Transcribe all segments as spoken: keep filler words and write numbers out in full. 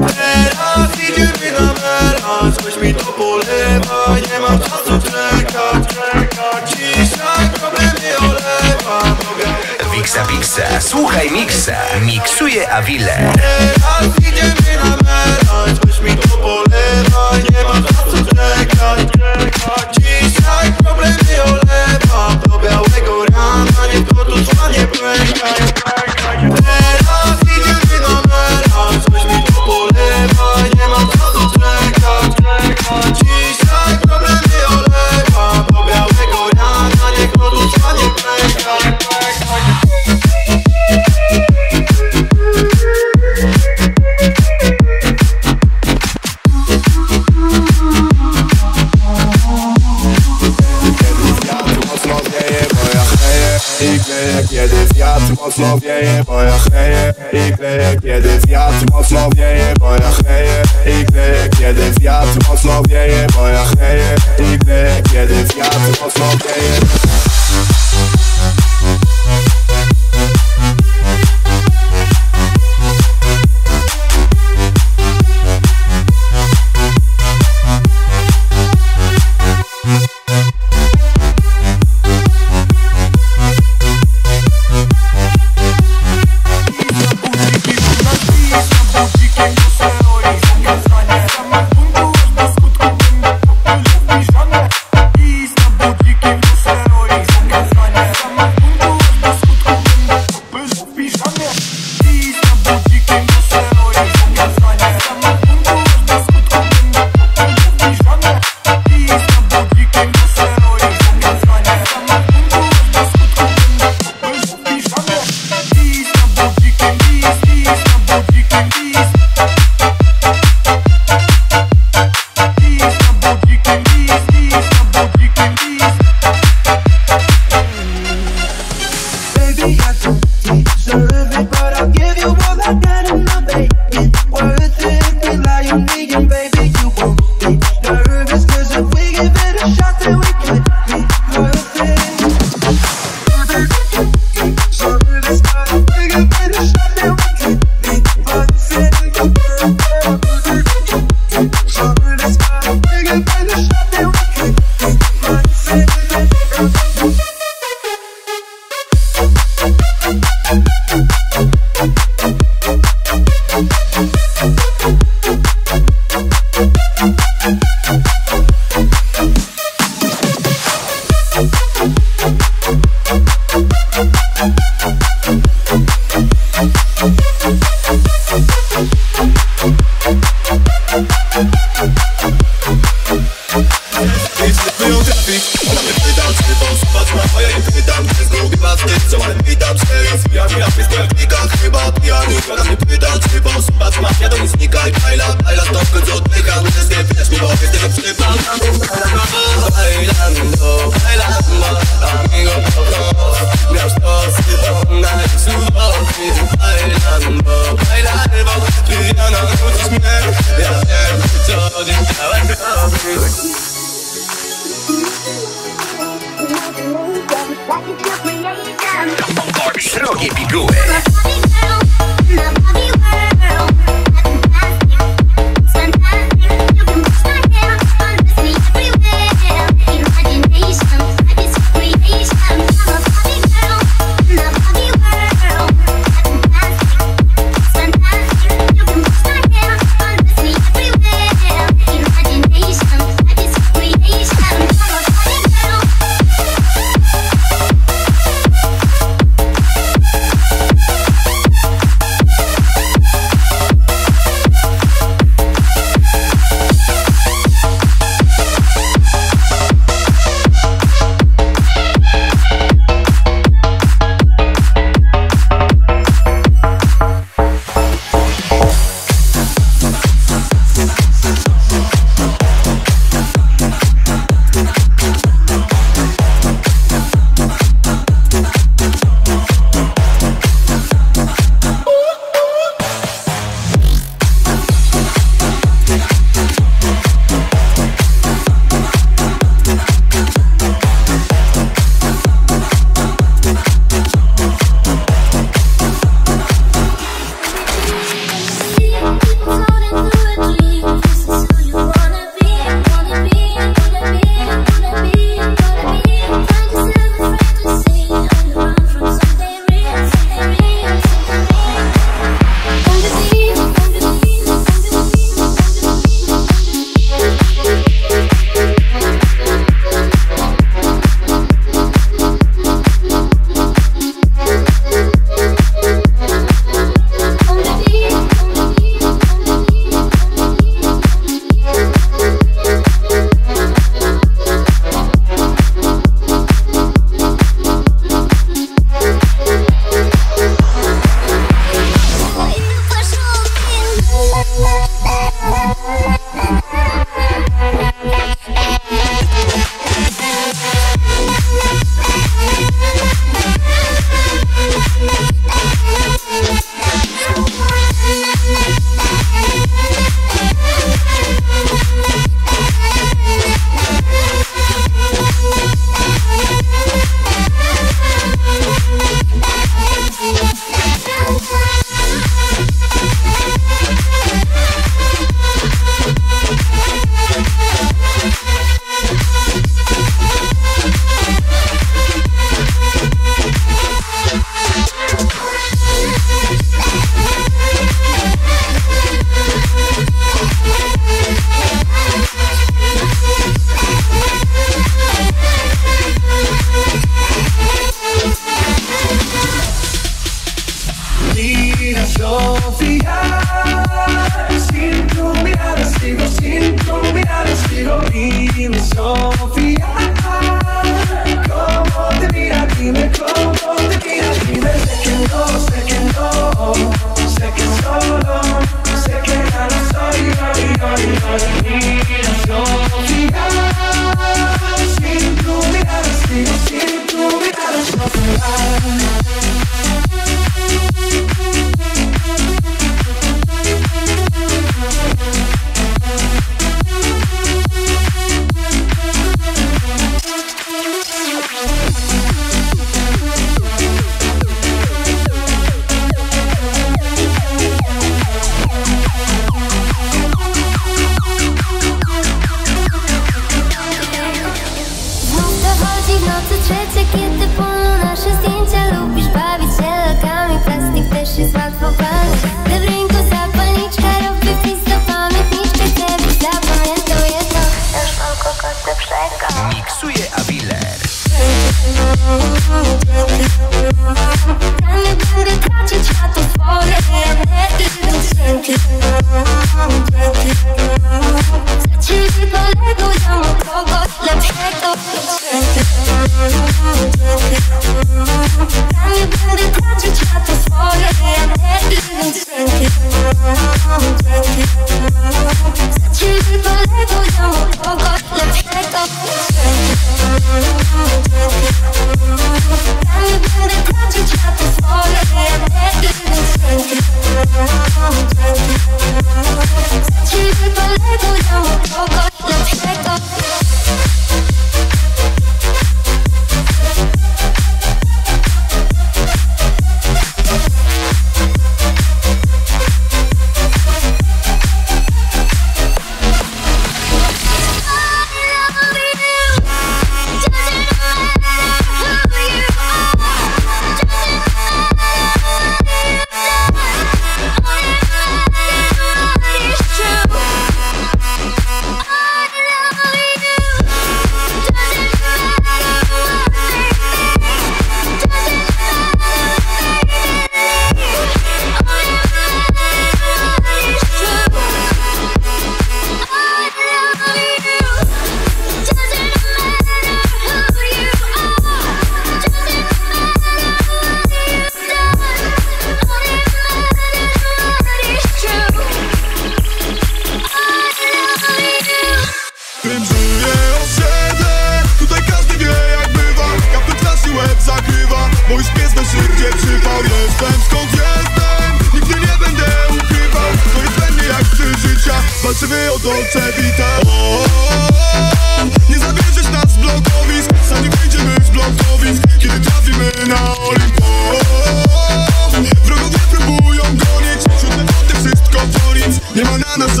Teraz idziemy na meraz, weźmy do polewa, nie ma czasu czekać, czekać. Dzisiaj problemy olewa. Wiksa Wiksa, słuchaj miksa, miksuje Aviiler. Teraz idziemy na meraz, weźmy do polewa, nie ma czasu czekać, czekać. Dzisiaj problemy olewa, do białego rana, niech to tu trwa, nie pękaj. Mocno wieje, bo ja chleję i kleję, kiedy wiatr mocno wieje, bo ja chleję i kleję, kiedy wiatr mocno wieje, bo ja chleję i kleję, kiedy wiatr mocno wieje. Srogie piguły.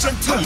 Gentle.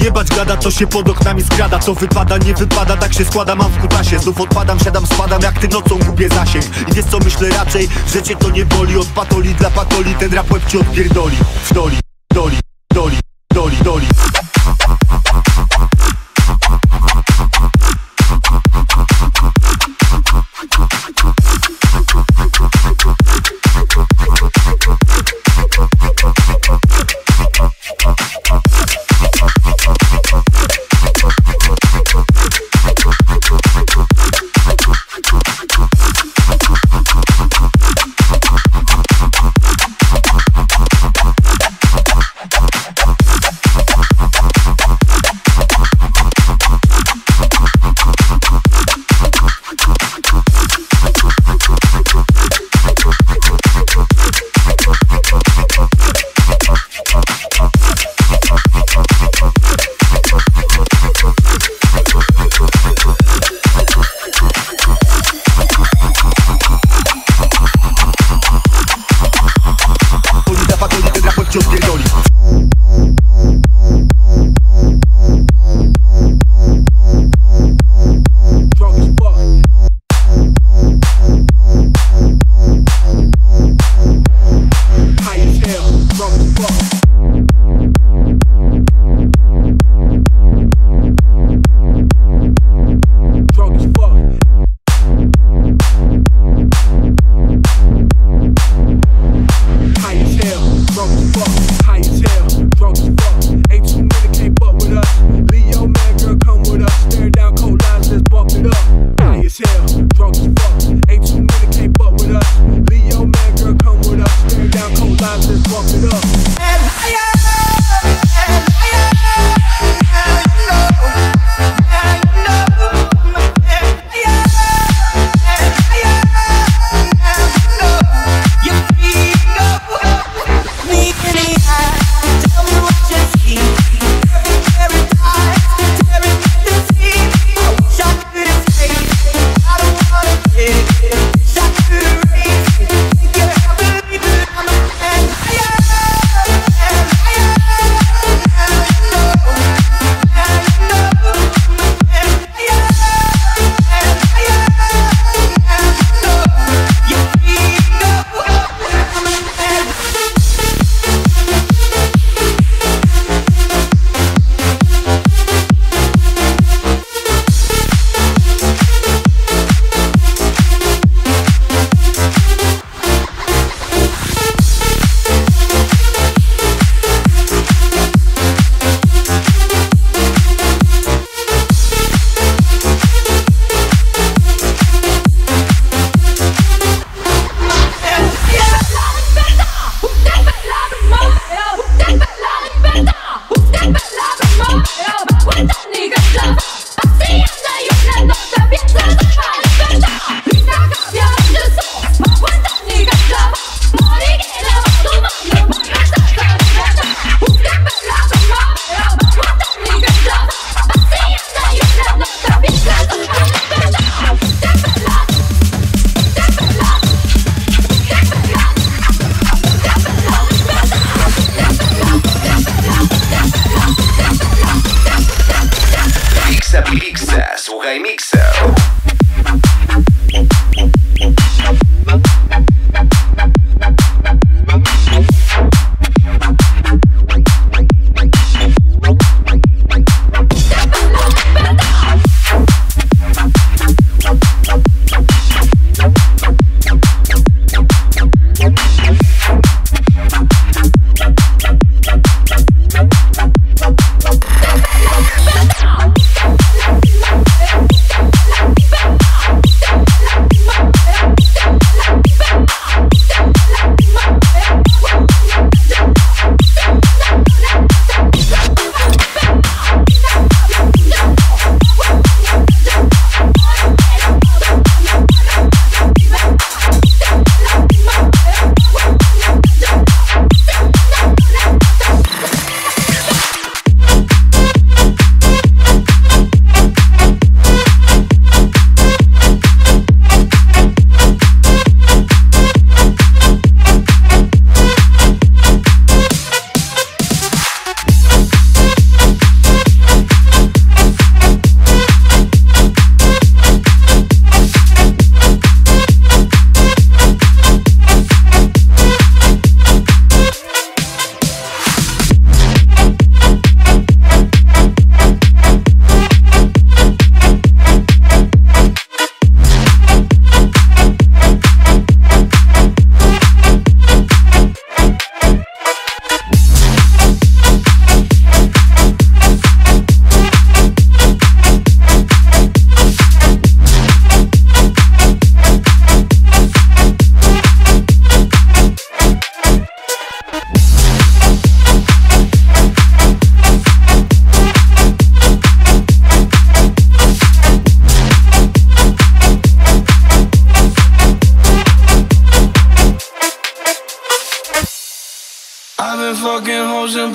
Jebać gada, co się pod oknami skrada, co wypada, nie wypada, tak się składa, mam w kutasie. Znów odpadam, siadam, spadam, jak ty nocą gubię zasięg. I wiesz co myślę raczej, że cię to nie boli. Od patoli dla patoli, ten rap łeb ci odpierdoli. W doli, doli, doli, doli, doli.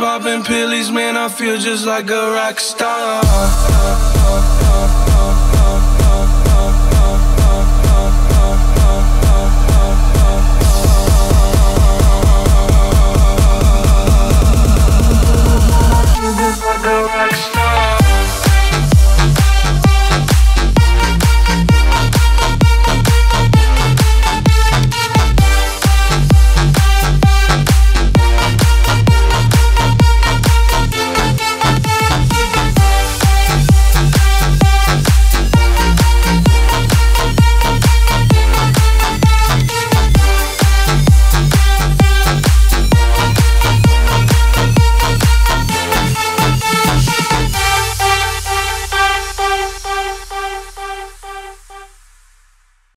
popping pillies, man, I feel just like a rock star.